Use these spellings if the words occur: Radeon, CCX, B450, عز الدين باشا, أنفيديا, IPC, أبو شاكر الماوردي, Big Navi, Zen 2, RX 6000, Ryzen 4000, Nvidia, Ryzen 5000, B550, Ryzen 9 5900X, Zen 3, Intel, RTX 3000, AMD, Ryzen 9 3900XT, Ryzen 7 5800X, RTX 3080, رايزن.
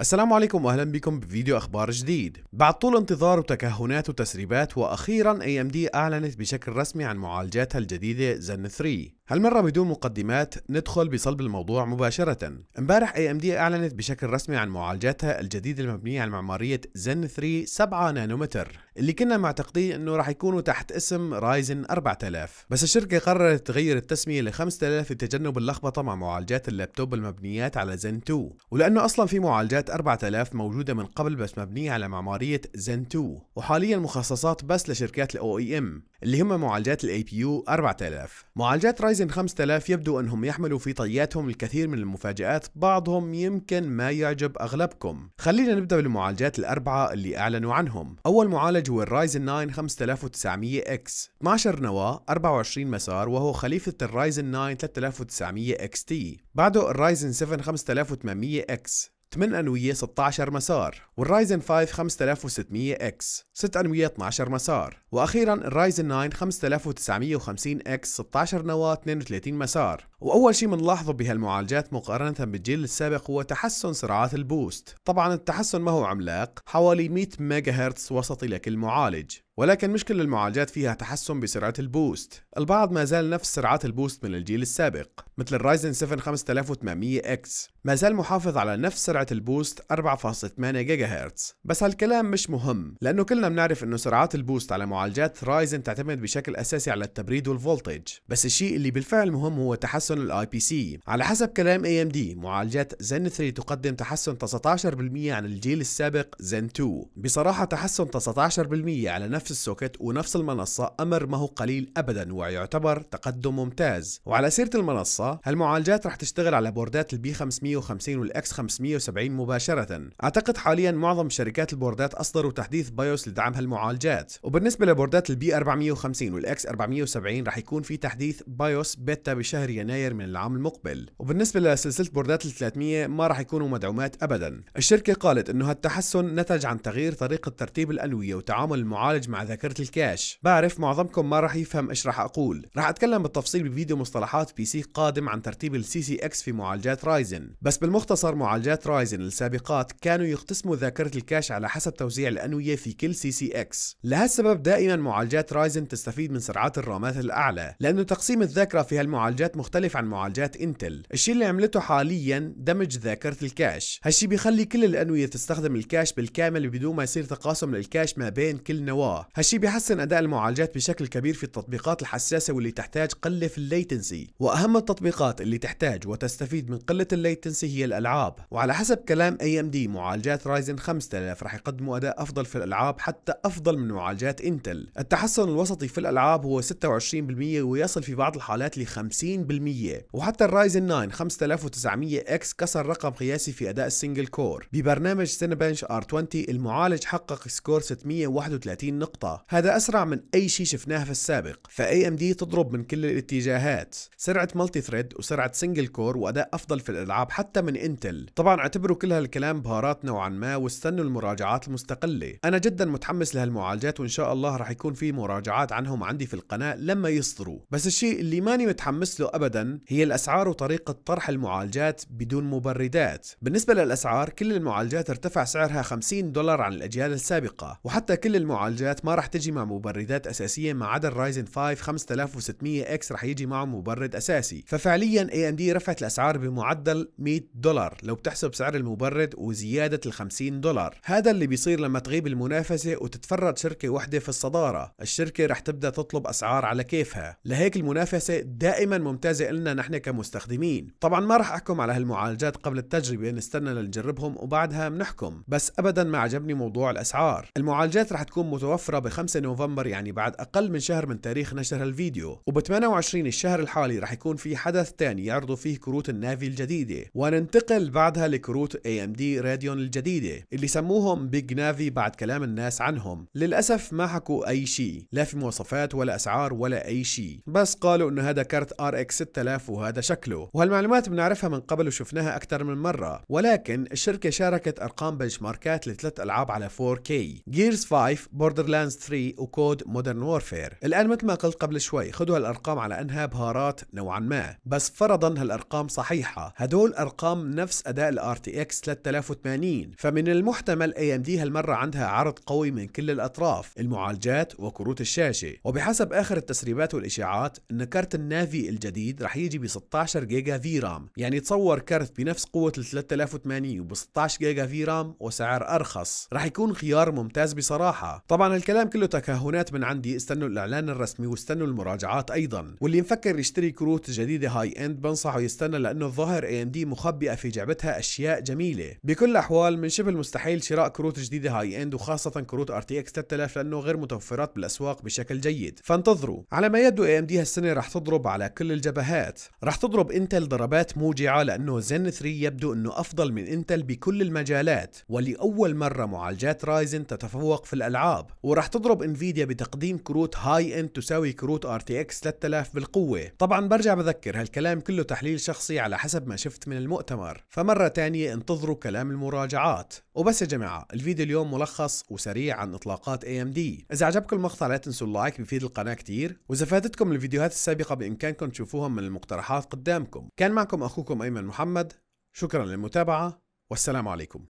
السلام عليكم واهلا بكم بفيديو اخبار جديد. بعد طول انتظار وتكهنات وتسريبات واخيرا AMD اعلنت بشكل رسمي عن معالجاتها الجديدة Zen 3. هالمرة بدون مقدمات ندخل بصلب الموضوع مباشرة. امبارح AMD اعلنت بشكل رسمي عن معالجاتها الجديدة المبنية على معمارية Zen 3 7 نانومتر اللي كنا معتقدين انه راح يكونوا تحت اسم Ryzen 4000، بس الشركة قررت تغير التسمية ل 5000 لتجنب اللخبطة مع معالجات اللابتوب المبنيات على Zen 2، ولانه اصلا في معالجات 4000 موجودة من قبل بس مبنية على معمارية Zen 2 وحاليا مخصصات بس لشركات الOEM اللي هم معالجات الAPU 4000. معالجات Ryzen 5000 يبدو انهم يحملوا في طياتهم الكثير من المفاجآت، بعضهم يمكن ما يعجب اغلبكم. خلينا نبدأ بالمعالجات الاربعة اللي اعلنوا عنهم. اول معالج هو الرايزن 9 5900X، 12 نواة 24 مسار، وهو خليفة الرايزن 9 3900XT. بعده الرايزن 7 5800X، 8 أنوية 16 مسار، والرايزن 5 5600X 6 أنوية 12 مسار، وأخيراً الرايزن 9 5950X 16 نواة 32 مسار. وأول شيء بنلاحظه بهالمعالجات مقارنة بالجيل السابق هو تحسن سرعات البوست. طبعاً التحسن ما هو عملاق، حوالي 100 ميجا هرتز وسطي لكل معالج، ولكن مش كل المعالجات فيها تحسن بسرعة البوست. البعض ما زال نفس سرعات البوست من الجيل السابق، مثل الرايزن 7 5800X ما زال محافظ على نفس سرعة البوست 4.8 جيجا هرتز، بس هالكلام مش مهم لأنه كلنا بنعرف إنه سرعات البوست على معالجات رايزن تعتمد بشكل أساسي على التبريد والفولتج، بس الشيء اللي بالفعل مهم هو تحسن ال IPC. على حسب كلام AMD معالجات Zen 3 تقدم تحسن 19% عن الجيل السابق Zen 2. بصراحة تحسن 19% على نفس السوكت ونفس المنصة أمر ما هو قليل أبدا، ويعتبر تقدم ممتاز. وعلى سيرة المنصة، هالمعالجات رح تشتغل على بوردات البي 550 والإكس 570 مباشرة. أعتقد حاليا معظم شركات البوردات أصدروا تحديث بايوس لدعم هالمعالجات، وبالنسبة لبوردات البي 450 والإكس 470 رح يكون في تحديث بايوس بيتا بشهر يناير من العام المقبل، وبالنسبة لسلسلة بوردات ال 300 ما رح يكونوا مدعومات أبدا. الشركة قالت إنه هالتحسن نتج عن تغيير طريقة ترتيب الأنوية وتعامل المعالج مع ذاكرة الكاش. بعرف معظمكم ما راح يفهم ايش راح اقول، راح اتكلم بالتفصيل بفيديو مصطلحات بي سي قادم عن ترتيب السي سي اكس في معالجات رايزن، بس بالمختصر معالجات رايزن السابقات كانوا يقتسموا ذاكرة الكاش على حسب توزيع الأنوية في كل سي سي اكس، لهالسبب دائما معالجات رايزن تستفيد من سرعات الرامات الأعلى، لأنه تقسيم الذاكرة في هالمعالجات مختلف عن معالجات انتل. الشيء اللي عملته حاليا دمج ذاكرة الكاش، هالشي بيخلي كل الأنوية تستخدم الكاش بالكامل بدون ما يصير تقاسم للكاش ما بين كل نواة. هالشي بيحسن أداء المعالجات بشكل كبير في التطبيقات الحساسة واللي تحتاج قلة في الليتنسي، وأهم التطبيقات اللي تحتاج وتستفيد من قلة الليتنسي هي الألعاب. وعلى حسب كلام AMD معالجات رايزن 5000 رح يقدموا أداء أفضل في الألعاب، حتى أفضل من معالجات انتل. التحسن الوسطي في الألعاب هو 26% ويصل في بعض الحالات ل 50%، وحتى الرايزن 9 5900X كسر رقم قياسي في أداء السنجل كور. ببرنامج سينيبنش R20 المعالج حقق سكور 631 نقطة، هذا أسرع من أي شيء شفناه في السابق. فAMD تضرب من كل الاتجاهات، سرعة مالتي ثريد وسرعة سنجل كور وأداء أفضل في الألعاب حتى من انتل. طبعا اعتبروا كل هالكلام بهارات نوعا ما واستنوا المراجعات المستقلة. أنا جدا متحمس لهالمعالجات وإن شاء الله راح يكون في مراجعات عنهم عندي في القناة لما يصدروا، بس الشيء اللي ماني متحمس له أبدا هي الأسعار وطريقة طرح المعالجات بدون مبردات. بالنسبة للأسعار، كل المعالجات ارتفع سعرها $50 عن الأجيال السابقة، وحتى كل المعالجات ما راح تجي مع مبردات أساسية ما عدا الرايزن 5 5600X راح يجي معه مبرد أساسي. ففعليا AMD رفعت الأسعار بمعدل $100 لو بتحسب سعر المبرد وزيادة $50. هذا اللي بيصير لما تغيب المنافسة وتتفرد شركة واحدة في الصدارة، الشركة راح تبدأ تطلب أسعار على كيفها، لهيك المنافسة دائما ممتازة إلنا نحن كمستخدمين. طبعا ما راح أحكم على هالمعالجات قبل التجربة، نستنى لنجربهم وبعدها بنحكم، بس أبدا ما عجبني موضوع الأسعار. المعالجات راح تكون متوفرة ب 5 نوفمبر، يعني بعد أقل من شهر من تاريخ نشر الفيديو، وب 28 الشهر الحالي رح يكون في حدث تاني يعرضوا فيه كروت النافي الجديدة، وننتقل بعدها لكروت AMD راديون الجديدة اللي سموهم بيج نافي بعد كلام الناس عنهم. للأسف ما حكوا أي شيء، لا في مواصفات ولا أسعار ولا أي شيء، بس قالوا إنه هذا كارت RX 6000 وهذا شكله. وهالمعلومات بنعرفها من قبل وشفناها أكثر من مرة، ولكن الشركة شاركت أرقام بنشماركات لثلاث ألعاب على 4K: جيرز 5، Borderlands بورderlands 3 وكود مودرن وورفير. الآن مثل ما قلت قبل شوي، خذوا هالأرقام على أنها بهارات نوعا ما، بس فرضا هالأرقام صحيحة، هدول أرقام نفس أداء ال RTX 3080، فمن المحتمل AMD هالمرة عندها عرض قوي من كل الأطراف، المعالجات وكروت الشاشة، وبحسب آخر التسريبات والإشاعات إن كارت النافي الجديد رح يجي ب 16 جيجا في رام، يعني تصور كارت بنفس قوة ال 3080 وب 16 جيجا في رام وسعر أرخص، رح يكون خيار ممتاز بصراحة. طبعا الكلام كله تكهنات من عندي، استنوا الإعلان الرسمي واستنوا المراجعات أيضا، واللي مفكر يشتري كروت جديدة هاي إند بنصحه يستنى، لأنه الظاهر AMD مخبئة في جعبتها أشياء جميلة. بكل الأحوال من شبه المستحيل شراء كروت جديدة هاي إند وخاصة كروت RTX 3000 لأنه غير متوفرات بالأسواق بشكل جيد، فانتظروا. على ما يبدو AMD هالسنة رح تضرب على كل الجبهات، رح تضرب انتل ضربات موجعة، لأنه Zen 3 يبدو أنه أفضل من انتل بكل المجالات، ولأول مرة معالجات رايزن تتفوق في الألعاب، ورح تضرب انفيديا بتقديم كروت هاي إند تساوي كروت RTX 3000 بالقوة. طبعا برجع بذكر هالكلام كله تحليل شخصي على حسب ما شفت من المؤتمر، فمرة تانية انتظروا كلام المراجعات. وبس يا جماعة، الفيديو اليوم ملخص وسريع عن اطلاقات AMD. اذا عجبكم المقطع لا تنسوا اللايك، بيفيد القناة كتير، واذا فاتتكم الفيديوهات السابقة بامكانكم تشوفوهم من المقترحات قدامكم. كان معكم اخوكم ايمن محمد، شكرا للمتابعة والسلام عليكم.